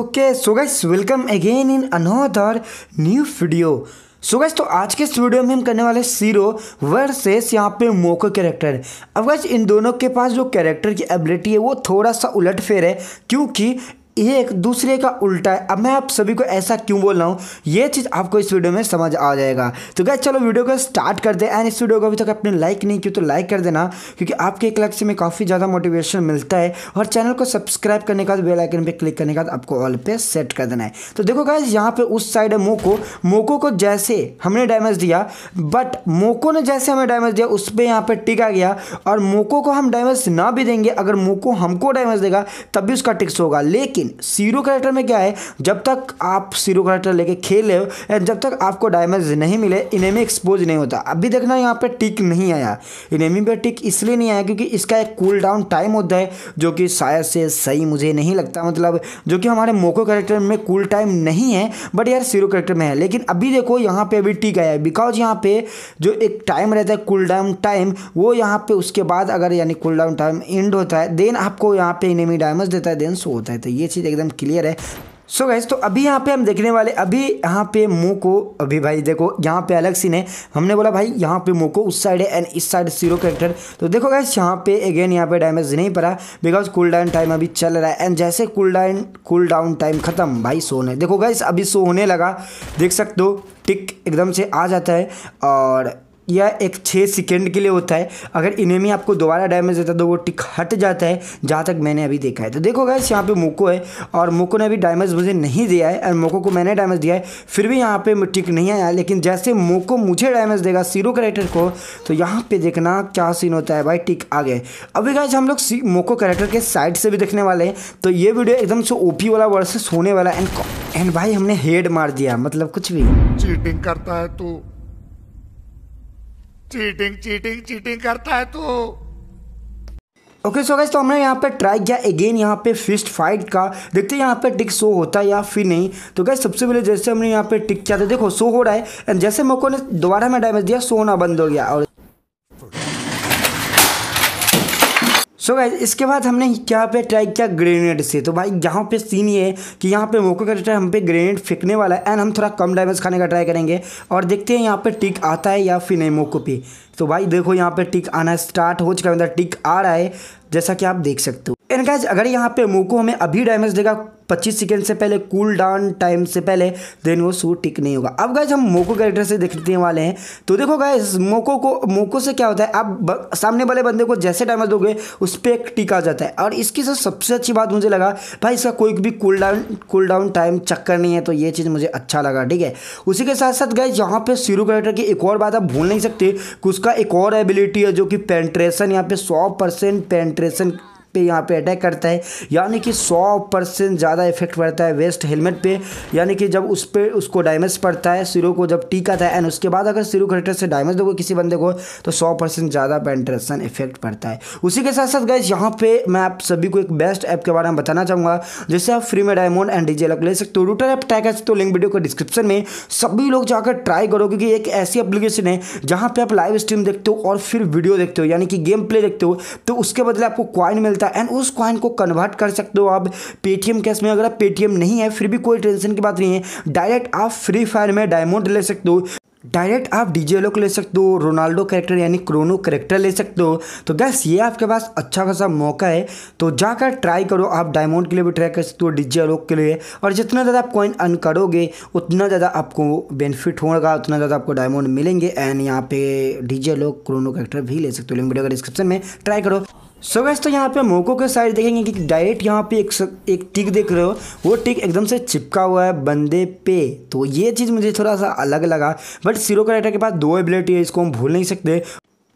Okay so guys welcome again in another new video. So guys तो आज के इस वीडियो में हम करने वाले शीरो वर्सेस यहाँ पे मोको कैरेक्टर। अब गाइस इन दोनों के पास जो कैरेक्टर की एबिलिटी है वो थोड़ा सा उलट फेर है क्योंकि ये एक दूसरे का उल्टा है। अब मैं आप सभी को ऐसा क्यों बोल रहा हूँ ये चीज़ आपको इस वीडियो में समझ आ जाएगा। तो गाइस चलो वीडियो को स्टार्ट कर दे एंड इस वीडियो को अभी तक आपने लाइक नहीं किया तो लाइक कर देना क्योंकि आपके एक लाइक से मैं काफ़ी ज़्यादा मोटिवेशन मिलता है। और चैनल को सब्सक्राइब करने के बाद बेल आइकन पर क्लिक करने के बाद आपको ऑल पे सेट कर देना है। तो देखो गाइस यहाँ पर उस साइड है मोको को जैसे हमने डैमेज दिया बट मोको ने जैसे हमें डैमेज दिया उस पर यहाँ पर टिक आ गया। और मोको को हम डैमेज ना भी देंगे अगर मोको हमको डैमेज देगा तब भी उसका टिक्स होगा। लेकिन शीरो कैरेक्टर में क्या है जब तक आप शीरो कैरेक्टर लेके खेले हो या जब तक आपको डैमेज नहीं मिले इनेमी एक्सपोज नहीं होता। अभी देखना यहाँ पे टिक नहीं आया, इनेमी पे टिक इसलिए नहीं आया क्योंकि इसका एक कूल डाउन टाइम होता है जो कि शायद से सही मुझे नहीं लगता, मतलब जो कि हमारे मोको कैरेक्टर में कूल टाइम नहीं है बट यार शीरो कैरेक्टर में है। लेकिन अभी देखो यहाँ पर अभी टिक आया बिकॉज यहाँ पर जो एक टाइम रहता है कूल डाउन टाइम वो यहाँ पर उसके बाद अगर यानी कूल डाउन टाइम एंड होता है देन आपको यहाँ पर इनेमी डैमेज देता है देन सो होता है। तो ये चीज़ एकदम क्लियर है। सो गाइस तो अभी यहाँ पे हम देखने वाले अभी यहाँ पे मोको, अभी भाई देखो यहाँ पे अलग सीन है। हमने बोला भाई यहाँ पे मोको उस साइड है एंड इस साइड शीरो कैरेक्टर। तो देखो गाइस यहाँ पे अगेन यहाँ पे डैमेज नहीं पड़ा बिकॉज कूल डाउन टाइम अभी चल रहा है एंड जैसे कूल डाउन टाइम खत्म भाई सो होने, देखो गाइस अभी सो होने लगा, देख सकते हो टिक एकदम से आ जाता है। और यह एक 6 सेकेंड के लिए होता है, अगर इनेमी आपको दोबारा डैमेज देता है तो वो टिक हट जाता है जहाँ तक मैंने अभी देखा है। तो देखो गाइस यहाँ पे मोको है और मोको ने अभी डैमेज मुझे नहीं दिया है और मोको को मैंने डैमेज दिया है फिर भी यहाँ पे टिक नहीं आया। लेकिन जैसे मोको मुझे डैमेज देगा शीरो कैरेक्टर को तो यहाँ पर देखना क्या सीन होता है, भाई टिक आ गए। अभी गाइस हम लोग मोको कैरेक्टर के साइड से भी देखने वाले हैं। तो ये वीडियो एकदम से ओपी वाला वर्सेस होने वाला एंड भाई हमने हेड मार दिया, मतलब कुछ भी चीटिंग करता है तो चीटिंग चीटिंग चीटिंग करता है तो ओके। सो गाइस तो हमने यहाँ पे ट्राई किया अगेन यहाँ पे फिस्ट फाइट का, देखते हैं यहाँ पे टिक शो होता है या फिर नहीं। तो गाइस सबसे पहले जैसे हमने यहाँ पे टिक किया था देखो शो हो रहा है एंड जैसे मोको ने दोबारा में डैमेज दिया शो होना बंद हो गया। और सो गाइस इसके बाद हमने यहाँ पे ट्राई किया ग्रेनेड से। तो भाई यहाँ पे सीन ये है कि यहाँ पे मोको कैरेक्टर हम पे ग्रेनेड फेंकने वाला है एंड हम थोड़ा कम डैमेज खाने का ट्राई करेंगे और देखते हैं यहाँ पे टिक आता है या फिर नहीं मोको पे। तो भाई देखो यहाँ पे टिक आना स्टार्ट हो चुका है, मतलब टिक आ रहा है जैसा कि आप देख सकते हो। एंड गाइस अगर यहाँ पे मोको हमें अभी डैमेज देगा 25 सेकेंड से पहले कूल डाउन टाइम से पहले देन वो शूट टिक नहीं होगा। अब गाइस हम मोको कैरेक्टर से देखने वाले हैं। तो देखो गाइस मोको से क्या होता है, आप सामने वाले बंदे को जैसे डैमेज दोगे उस पर एक टिक आ जाता है। और इसकी सबसे अच्छी बात मुझे लगा भाई इसका कोई भी कूल डाउन टाइम चक्कर नहीं है, तो ये चीज़ मुझे अच्छा लगा, ठीक है। उसी के साथ साथ गाइस यहाँ पर शीरो कैरेक्टर की एक और बात आप भूल नहीं सकते कि उसका एक और एबिलिटी है जो कि पेंट्रेशन, यहाँ पर 100% पेंट्रेशन पे यहाँ पे अटैक करता है यानी कि 100% ज़्यादा इफेक्ट पड़ता है वेस्ट हेलमेट पे, यानी कि जब उस पर उसको डैमेज पड़ता है शीरो को जब टिक आता है एंड उसके बाद अगर शीरो कैरेक्टर से डैमेज दोगे किसी बंदे को तो 100% ज़्यादा पेंट्रेशन इफेक्ट पड़ता है। उसी के साथ साथ गाइस यहाँ पे मैं आप सभी को एक बेस्ट ऐप के बारे में बताना चाहूँगा जैसे आप फ्री में डायमंड एंड डीजे ले सकते हो, रूटर ऐप ट्राई कर सकते हो, लिंक वीडियो को डिस्क्रिप्शन में सभी लोग जाकर ट्राई करो क्योंकि एक ऐसी एप्लीकेशन है जहाँ पर आप लाइव स्ट्रीम देखते हो और फिर वीडियो देखते हो यानी कि गेम प्ले देखते हो तो उसके बदले आपको क्वाइन मिलता है एंड उस कॉइन को कन्वर्ट कर सकते हो आप पेटीएम कैश में। अगर आप पेटीएम नहीं है फिर भी कोई टेंशन की बात नहीं है, डायरेक्ट आप फ्री फायर में डायमंड ले सकते हो, डायरेक्ट आप डीजे लोग ले सकते हो, रोनाल्डो कैरेक्टर यानी क्रोनो कैरेक्टर ले सकते हो। तो गैस ये आपके पास अच्छा खासा मौका है तो जाकर ट्राई करो, आप डायमंड के लिए भी ट्राई कर सकते हो, डीजे लोग के लिए। और जितना ज़्यादा आप कॉइन अर्न करोगे उतना ज़्यादा आपको बेनिफिट होगा, उतना ज़्यादा आपको डायमंड मिलेंगे एंड यहाँ पे डीजे लोग क्रोनो कैरेक्टर भी ले सकते हो, लिंक वीडियो का डिस्क्रिप्शन में, ट्राई करो। सो गाइस तो यहाँ पे मोको के साइड देखेंगे कि डायरेक्ट यहाँ पे एक टिक देख रहे हो वो टिक एकदम से चिपका हुआ है बंदे पे, तो ये चीज़ मुझे थोड़ा सा अलग लगा। बट शीरो कैरेक्टर के पास 2 एबिलिटी है, इसको हम भूल नहीं सकते,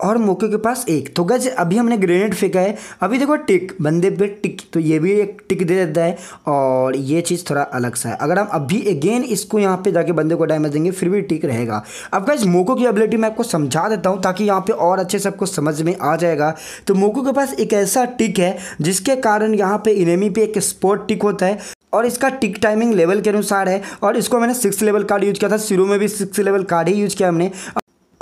और मोको के पास 1। तो गाइस अभी हमने ग्रेनेड फेंका है, अभी देखो टिक बंदे पे टिक, तो ये भी एक टिक दे देता है और ये चीज़ थोड़ा अलग सा है। अगर हम अभी अगेन इसको यहाँ पे जाके बंदे को डैमेज देंगे फिर भी टिक रहेगा। अब गाइस मोको की एबिलिटी मैं आपको समझा देता हूँ ताकि यहाँ पे और अच्छे से आपको समझ में आ जाएगा। तो मोको के पास एक ऐसा टिक है जिसके कारण यहाँ पे इनेमी पे एक स्पॉट टिक होता है और इसका टिक टाइमिंग लेवल के अनुसार है और इसको मैंने 6 लेवल कार्ड यूज़ किया था, शीरो में भी 6 लेवल कार्ड ही यूज़ किया हमने।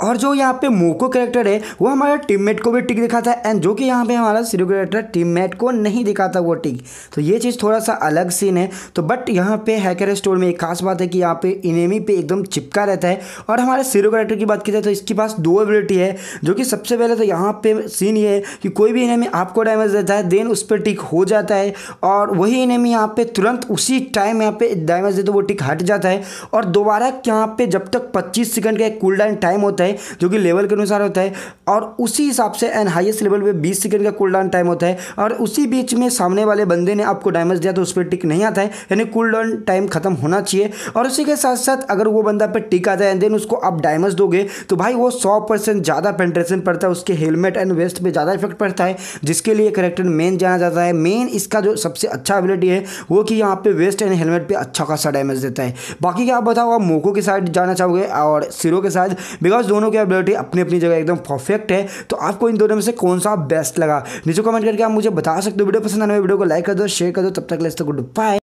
और जो यहाँ पे मोको कैरेक्टर है वो हमारा टीममेट को भी टिक दिखाता है, एंड जो कि यहाँ पे हमारा शिरू कैरेक्टर टीममेट को नहीं दिखाता वो टिक। तो ये चीज़ थोड़ा सा अलग सीन है। तो बट यहाँ पे हैकर स्टोर में एक खास बात है कि यहाँ पे इनेमी पे एकदम चिपका रहता है। और हमारे शिरू कैरेक्टर की बात की जाए तो इसके पास दो एबिलिटी है, जो कि सबसे पहले तो यहाँ पर सीन ये है कि कोई भी इनेमी आपको डैमेज देता है देन उस पर टिक हो जाता है, और वही इनेमी यहाँ पर तुरंत उसी टाइम यहाँ पर डैमेज दे तो वो टिक हट जाता है। और दोबारा यहाँ पर जब तक 25 सेकेंड का एक कूल डाउन टाइम होता है जो कि लेवल के अनुसार होता है, और उसी हिसाब से एंड हाईएस्ट लेवल पे 20 सेकंड का कूलडाउन टाइम होता है, और उसी बीच में सामने वाले बंदे ने आपको डैमेज दिया तो उस पर टिक नहीं आता है, यानी कूलडाउन टाइम खत्म होना चाहिए। और उसी के साथ साथ अगर वो बंदा पर टिक आता है एंड देन उसको आप डैमेज दोगे तो भाई वो 100% ज़्यादा पेंट्रेशन पड़ता है, उसके हेलमेट एंड वेस्ट पर ज़्यादा इफेक्ट पड़ता है, जिसके लिए करेक्टर मेन जाना जाता है। मेन इसका जो सबसे अच्छा एबिलिटी है वो कि यहाँ पर वेस्ट एंड हेलमेट पर अच्छा खासा डैमेज देता है। बाकी क्या आप बताओ, आप मोको के साथ जाना चाहोगे और शिरू के साथ, बिकॉज दोनों की एबिलिटी अपनी अपनी जगह एकदम परफेक्ट है। तो आपको इन दोनों में से कौन सा बेस्ट लगा नीचे कमेंट करके आप मुझे बता सकते हो। वीडियो पसंद आने में वीडियो को लाइक कर दो, शेयर कर दो। तब तक के लिए गुड बाय।